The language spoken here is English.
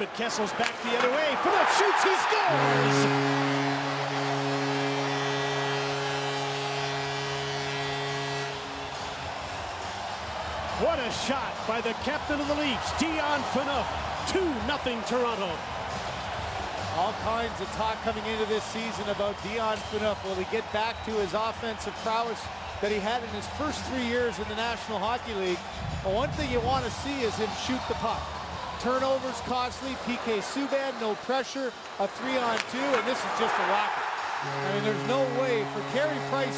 in, but Kessel's back the other way. Phaneuf shoots, he scores! What a shot by the captain of the Leafs, Dion Phaneuf. 2-0 Toronto. All kinds of talk coming into this season about Dion Phaneuf. Will he get back to his offensive prowess that he had in his first 3 years in the National Hockey League? But one thing you want to see is him shoot the puck. Turnovers costly. P.K. Subban, no pressure, a 3-on-2, and this is just a rocket. I mean, there's no way for Carey Price.